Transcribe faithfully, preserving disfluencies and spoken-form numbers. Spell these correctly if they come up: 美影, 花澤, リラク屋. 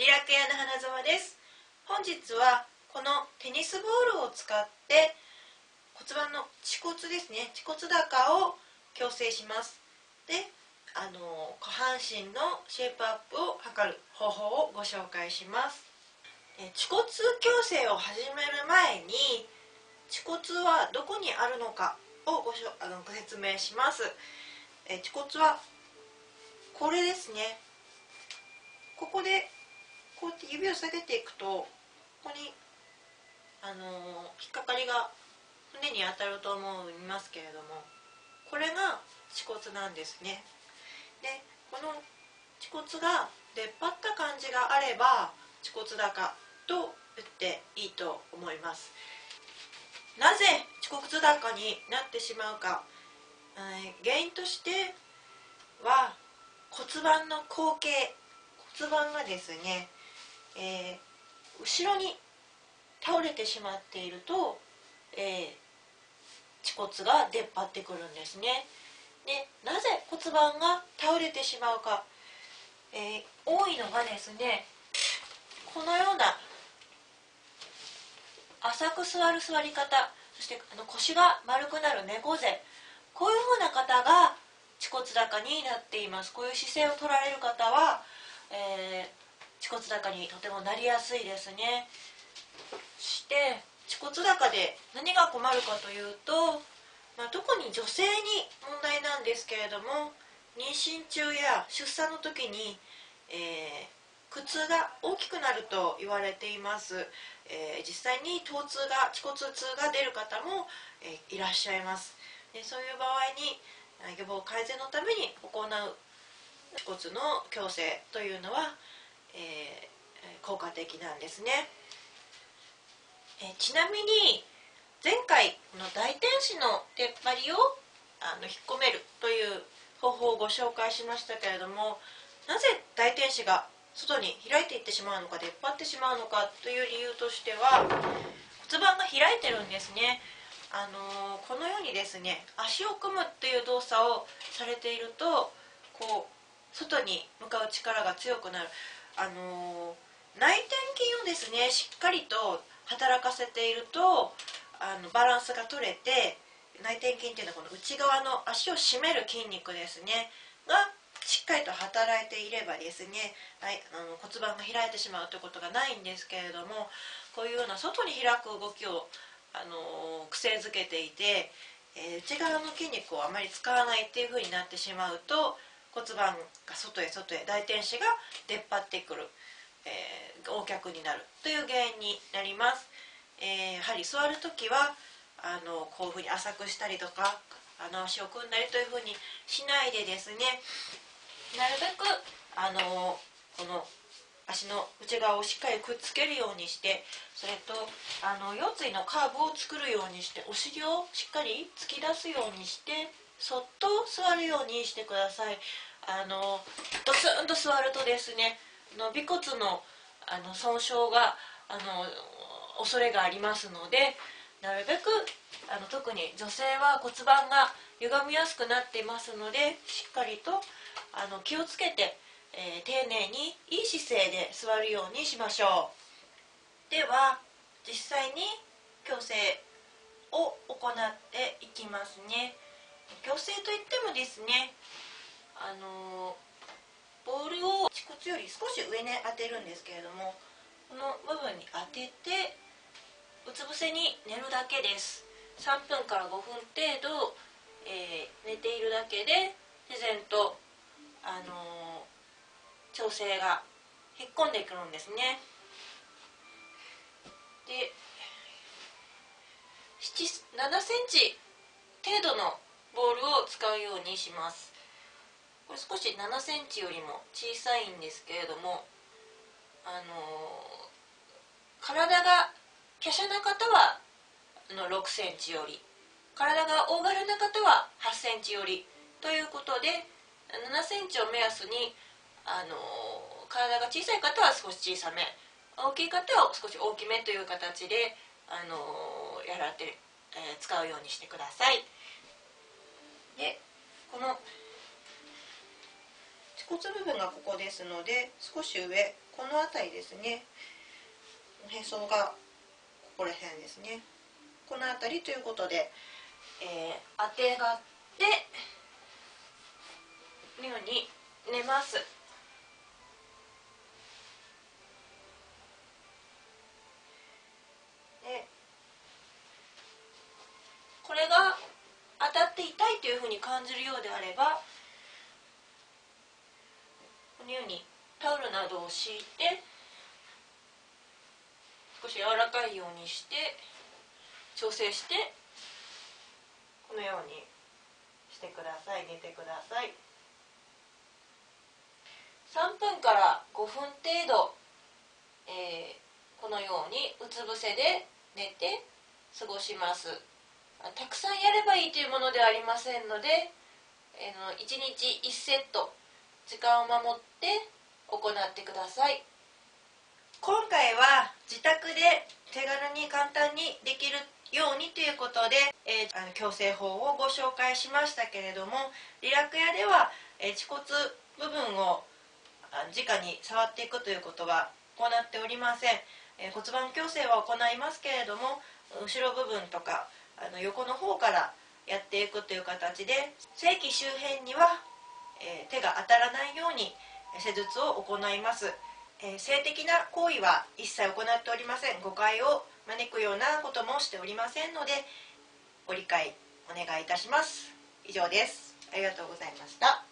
リラク屋の花澤です。本日はこのテニスボールを使って骨盤の恥骨ですね、恥骨高を矯正します。で、あの下半身のシェイプアップを測る方法をご紹介します。恥骨矯正を始める前に恥骨はどこにあるのかをごしょあのご説明します。恥骨はこれですね。ここでこうやって指を下げていくと、ここにあの引っかかりが骨に当たると思いますけれども、これが恥骨なんですね。で、この恥骨が出っ張った感じがあれば恥骨高と打っていいと思います。なぜ恥骨高になってしまうか、原因としては骨盤の後傾、骨盤がですね、えー、後ろに倒れてしまっていると、えー、恥骨が出っ張ってくるんですね。で、なぜ骨盤が倒れてしまうか、えー、多いのがですね、このような浅く座る座り方、そしてあの腰が丸くなる猫背、こういうふうな方が恥骨高になっています。こういう姿勢を取られる方は、えー、恥骨高にとてもなりやすいですね。そして恥骨高で何が困るかというと、まあ、特に女性に問題なんですけれども、妊娠中や出産の時に、えー、苦痛が大きくなると言われています、えー、実際に疼痛が恥骨痛が出る方も、えー、いらっしゃいます。で、そういう場合に予防改善のために行う恥骨の矯正というのは、えー、効果的なんですね。えー、ちなみに前回この大天使の出っ張りをあの引っ込めるという方法をご紹介しましたけれども、なぜ大天使が外に開いていってしまうのか、出っ張ってしまうのかという理由としては、骨盤が開いてるんですね。あのー、このようにですね、足を組むという動作をされていると、こう外に向かう力が強くなる、あのー、内転筋をですねしっかりと働かせていると、あのバランスが取れて、内転筋というのはこの内側の足を締める筋肉ですねがしっかりと働いていればですね、はい、あの骨盤が開いてしまうということがないんですけれども、こういうような外に開く動きをあの癖づけていて、えー、内側の筋肉をあまり使わないっていう風になってしまうと、骨盤が外へ外へ、大天使が出っ張ってくる、えー、横脚になるという原因になります。えー、やはり座る時はあのこういう風に浅くしたりとか、あの足を組んだりという風にしないでですね、なるべくあのこの足の内側をしっかりくっつけるようにして、それとあの腰椎のカーブを作るようにして、お尻をしっかり突き出すようにして、そっと座るようにしてください。あのドスンと座るとですね、の尾骨 の, あの損傷があの恐れがありますので、なるべくあの特に女性は骨盤が歪みやすくなっていますので、しっかりとあの気をつけて、えー、丁寧にいい姿勢で座るようにしましょう。では実際に矯正を行っていきますね。矯正といってもですね、あのー、ボールを恥骨より少し上に、ね、当てるんですけれども、この部分に当ててうつ伏せに寝るだけです。さんぷんからごふん程度、えー、寝ているだけで自然とあのー調整が引っ込んでくるんですね。で、ななセンチ程度のボールを使うようにします。これ少しななセンチよりも小さいんですけれども、あのー、体が華奢な方はろくセンチより、体が大柄な方ははちセンチよりということで、ななセンチを目安にあの体が小さい方は少し小さめ、大きい方は少し大きめという形であのやられて、えー、使うようにしてください。で、この骨部分がここですので、少し上、この辺りですね。おへそがここら辺ですね。この辺りということで、えー、当てがってこのように寝ます。でこれが当たって痛いというふうに感じるようであれば、このようにタオルなどを敷いて少し柔らかいようにして調整して、このようにしてください。寝てください。さんぷんからごふん程度、えー、このようにうつ伏せで寝て過ごします。たくさんやればいいというものではありませんので、えー、いちにちいちセット時間を守って行ってください。今回は自宅で手軽に簡単にできるようにということで、えー、あの矯正法をご紹介しましたけれども、リラクヤでは、えー、恥骨部分を直に触っていくということは行っておりません。えー、骨盤矯正は行いますけれども、後ろ部分とかあの横の方からやっていくという形で、正規周辺には、えー、手が当たらないように施術を行います。えー、性的な行為は一切行っておりません。誤解を招くようなこともしておりませんので、ご理解お願いいたします。以上です。ありがとうございました。